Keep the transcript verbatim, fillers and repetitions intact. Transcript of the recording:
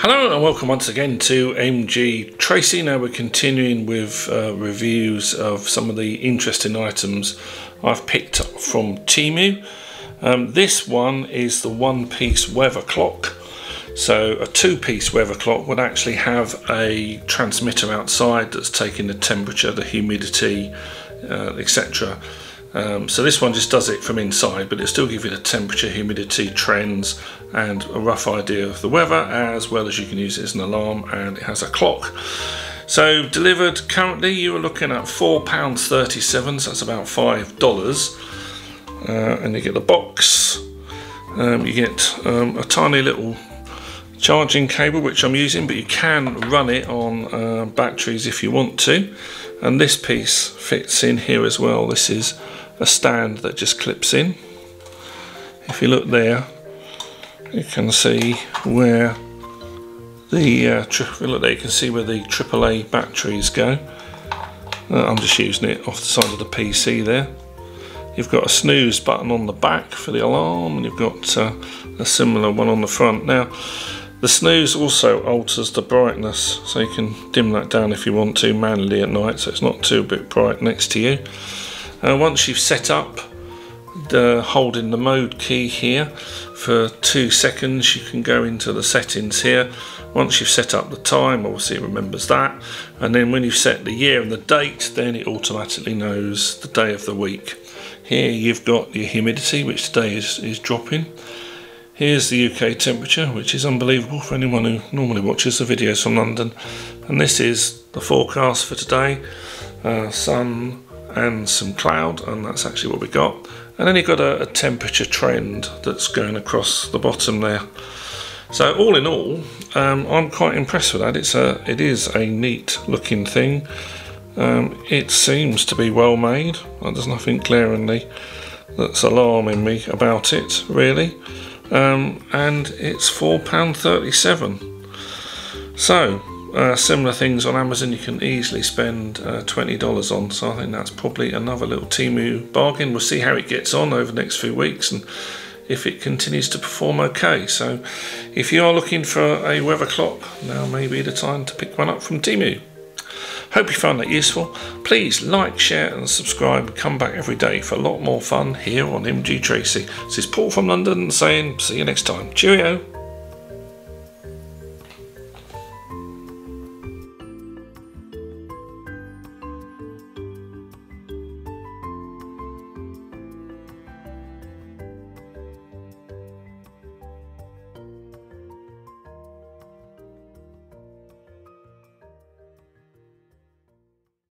Hello and welcome once again to M G Tracy. Now we're continuing with uh, reviews of some of the interesting items I've picked up from Temu. Um, this one is the one-piece weather clock. So a two-piece weather clock would actually have a transmitter outside that's taking the temperature, the humidity, uh, et cetera. Um, so this one just does it from inside, but it still gives you the temperature, humidity, trends and a rough idea of the weather, as well as you can use it as an alarm, and it has a clock. So delivered currently, you are looking at four pounds thirty-seven, so that's about five dollars. Uh, and you get the box, um, you get um, a tiny little charging cable which I'm using, but you can run it on uh, batteries if you want to. And this piece fits in here as well. This is a stand that just clips in. If you look there, you can see where the uh, if you look there, you can see where the triple A batteries go. Uh, I'm just using it off the side of the P C there. You've got a snooze button on the back for the alarm, and you've got uh, a similar one on the front. Now, the snooze also alters the brightness, so you can dim that down if you want to manually at night, so it's not too bit bright next to you. Uh, once you've set up, the holding the mode key here for two seconds, you can go into the settings here. Once you've set up the time, obviously it remembers that, and then when you've set the year and the date, then it automatically knows the day of the week. Here you've got your humidity, which today is, is dropping. Here's the U K temperature, which is unbelievable for anyone who normally watches the videos from London. And this is the forecast for today. Uh, sun and some cloud, and that's actually what we got. And then you've got a, a temperature trend that's going across the bottom there. So all in all, um, I'm quite impressed with that. It's a, it is a neat looking thing. Um, it seems to be well made. There's nothing glaringly that's alarming me about it, really. Um, and it's four pounds thirty-seven. So uh, similar things on Amazon you can easily spend uh, twenty dollars on, so I think that's probably another little Temu bargain. We'll see how it gets on over the next few weeks and if it continues to perform okay. So if you are looking for a weather clock, now may be the time to pick one up from Temu. Hope you found that useful. Please like, share and subscribe, and come back every day for a lot more fun here on M G Tracy. This is Paul from London saying see you next time. Cheerio.